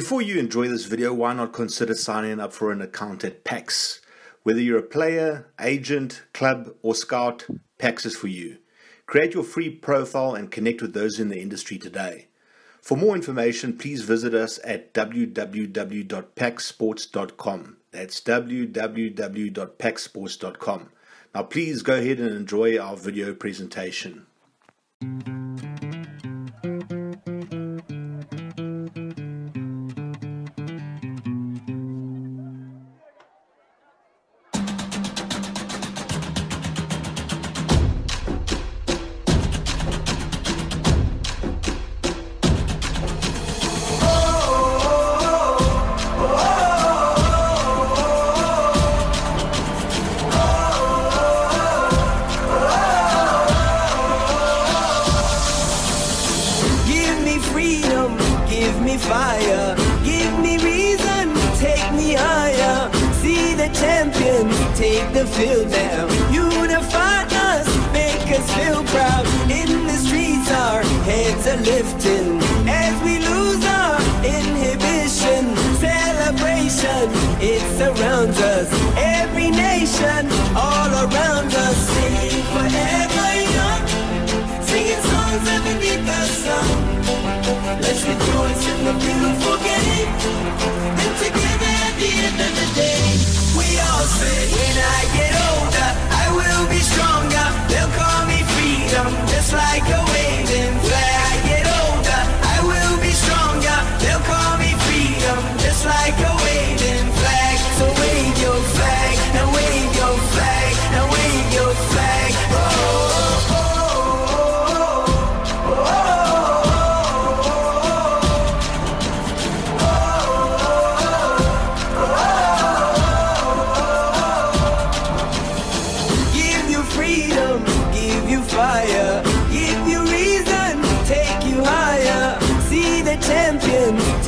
Before you enjoy this video, why not consider signing up for an account at PACS? Whether you're a player, agent, club or scout, PACS is for you. Create your free profile and connect with those in the industry today. For more information, please visit us at www.pacssports.com. That's www.pacssports.com. Now please go ahead and enjoy our video presentation. Fire, give me reason, take me higher. See the champions take the field now. Unify us, make us feel proud. In the streets our heads are lifting as we lose our inhibition. Celebration, it surrounds us. Every nation, all around us. Singing forever young, singing songs that beneath the sun. Let's rejoice in the beautiful game, and together at the end of the day, we all say, when I get older, I will be stronger. They'll call me freedom, just like a waving flag. When I get older, I will be stronger. They'll call me freedom, just like a waving flag. So wave your flag, and wave your flag, and wave your flag. Oh, oh.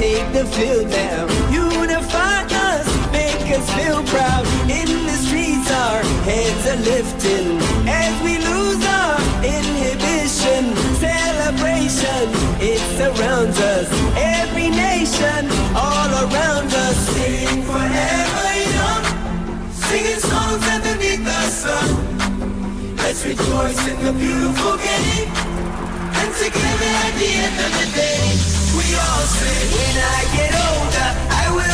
Take the field now, unify us, make us feel proud. In the streets our heads are lifting as we lose our inhibition. Celebration, it surrounds us. Every nation, all around us. Sing forever young, singing songs underneath the sun. Let's rejoice in the beautiful game, and together at the end of the day, we all say, when I get older, I will